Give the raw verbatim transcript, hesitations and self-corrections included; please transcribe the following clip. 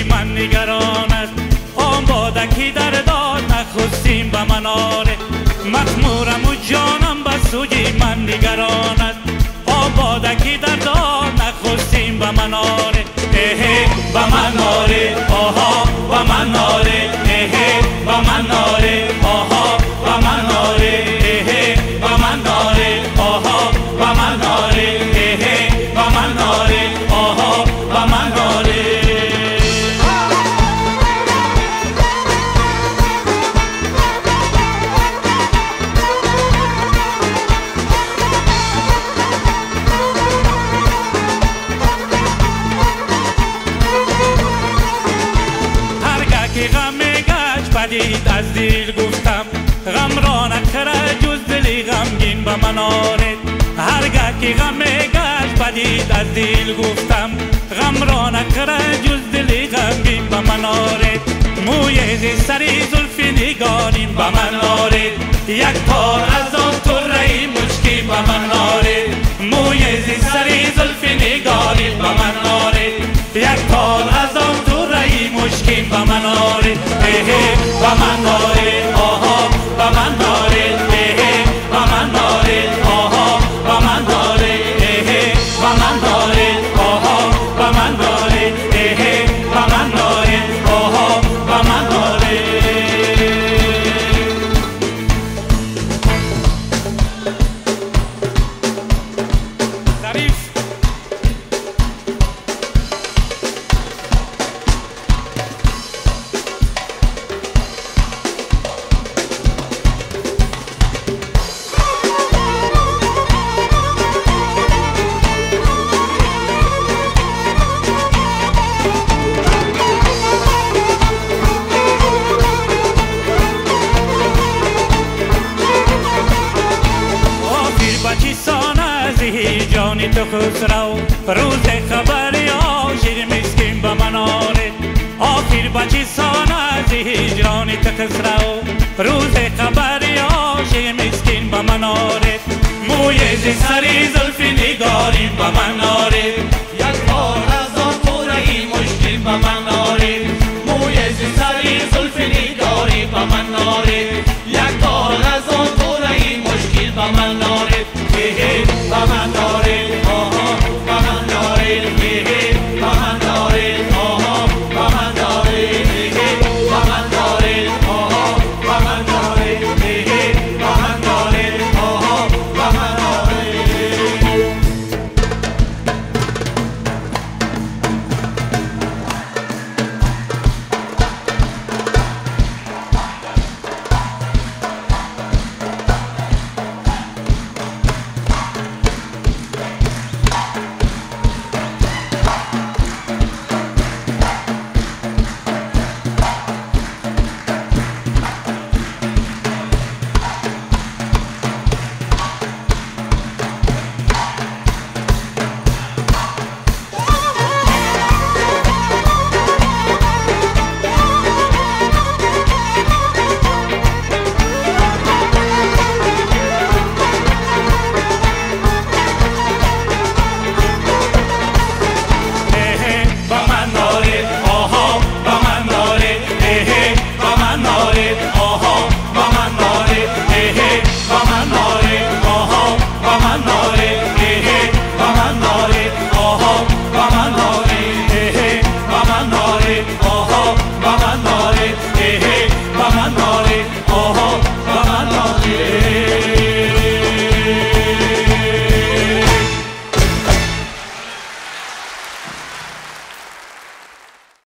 که من نگران است آن بادکی در داد نخستیم به من آره مخمورم و جانم به سوی من نگران است آن بادکی در داد نخستیم به من آره اهه به من آره آها به من آره اهه به من آره آها به من آره اهه به من آره آها به من آره اهه به من آره آها به من آره از دل گفتم غم را نکره جز دلی غمگین به من آرد هرگاه که غم میگشت پدید از دل گفتم غم را نکره جز دلی غمگین به من آرد موی ز سر زلفی نگارین به من آرد یک تار از آن طره مشکی به من آرد موی ز سر زلفی نگارین به من آرد یک تار از آن طره مشکی به من آرد با من داره آها با من داره اهه با من داره آها با من داره اهه با من داره آها با من داره اهه با من داره آها با من داره ظریف جانی تو خسرو روز خبری آشیر مسکین با من آره آخر بچی سانه از هجرانی تو خسرو روز خبری آشیر مسکین با من آره موی زی سری زلفی نگاریم با من آره